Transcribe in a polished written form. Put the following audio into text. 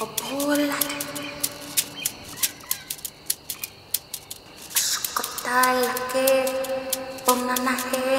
a bowl Skotal ke Pomnanahe